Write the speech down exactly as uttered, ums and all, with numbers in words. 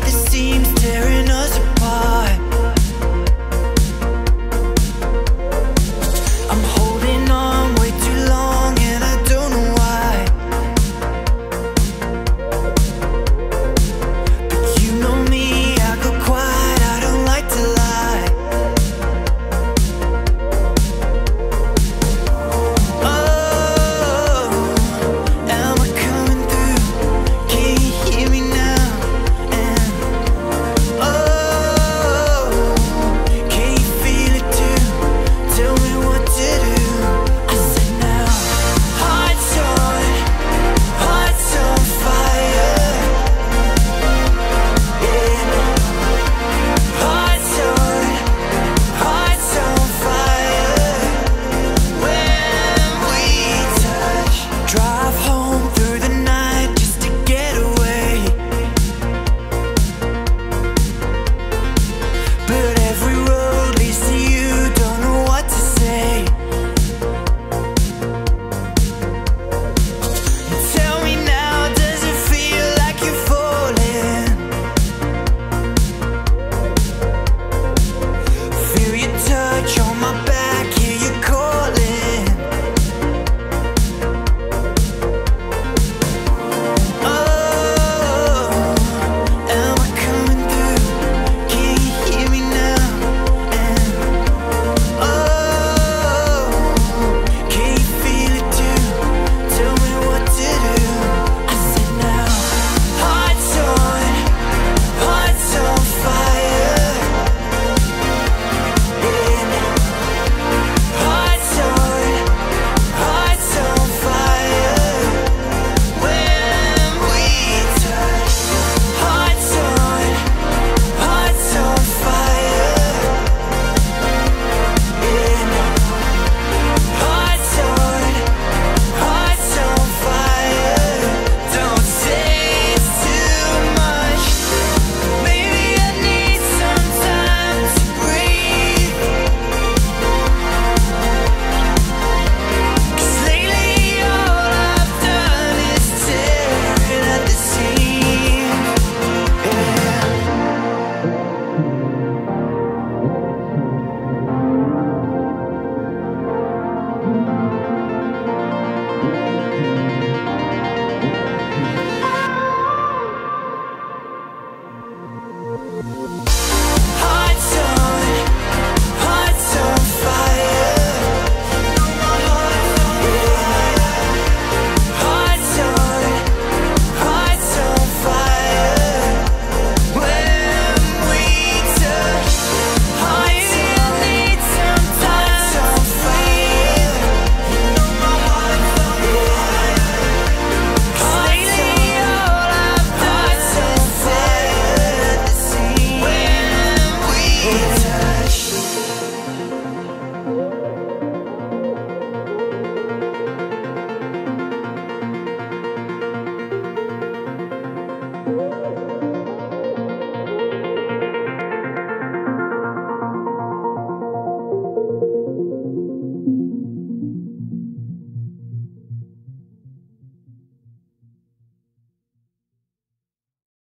the seams tearing up.